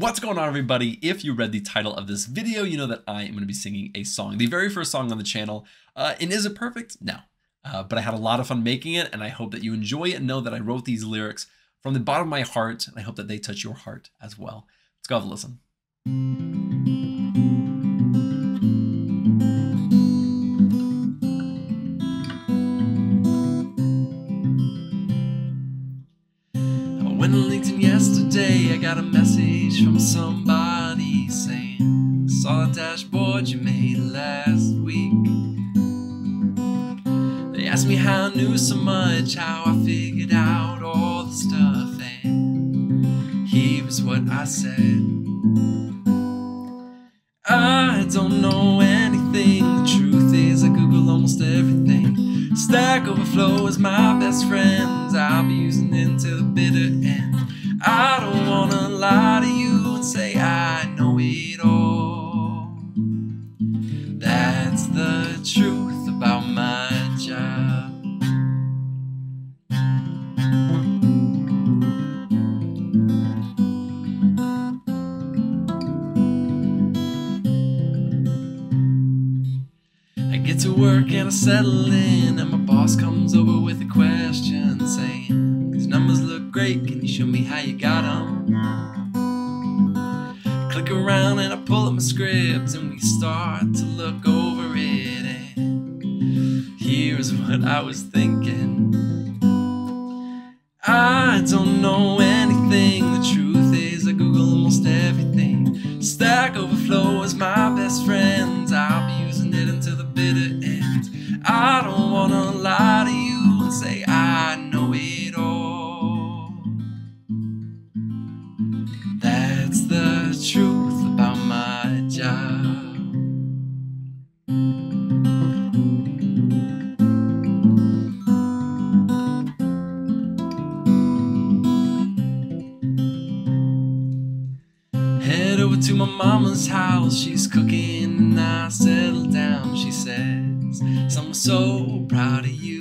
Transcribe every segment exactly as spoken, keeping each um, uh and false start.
What's going on, everybody? If you read the title of this video, you know that I am going to be singing a song, the very first song on the channel. Uh, and is it perfect? No, uh, but I had a lot of fun making it, and I hope that you enjoy it and know that I wrote these lyrics from the bottom of my heart, and I hope that they touch your heart as well. Let's go have a listen. I went on LinkedIn yesterday, I got a message from somebody saying, saw the dashboard you made last week. They asked me how I knew so much, how I figured out all the stuff, and here's what I said. I don't know anything, the truth is I Google almost everything. Stack Overflow is my best friend, I'll be using it until the bitter end. I don't wanna lie to you and say I know it all. That's the truth about my job. I get to work and I settle in, and my boss comes over with a question saying, numbers look great, can you show me how you got 'em? I click around and I pull up my scripts, and we start to look over it, and here's what I was thinking. I don't know anything, the truth is I Google almost everything. Stack Overflow is my best friend, I'll be using it until the bitter end. I don't wanna lie to you and say I know it all. That's the truth about my job. Head over to my mama's house, she's cooking and I settle down. She says, "Son, I'm so proud of you."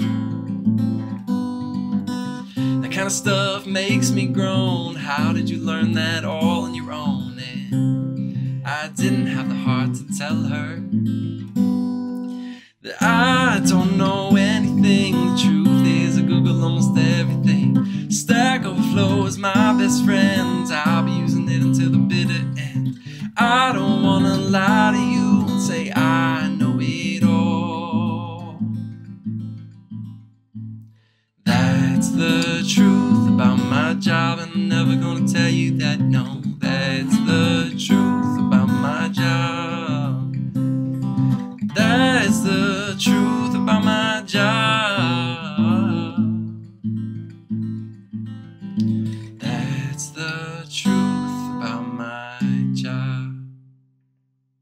Kind of stuff makes me groan. How did you learn that all on your own? And I didn't have the heart to tell her that I don't know anything. The truth is I Google almost everything. Stack Overflow is my best friend, I'll be using it until the bitter end. I don't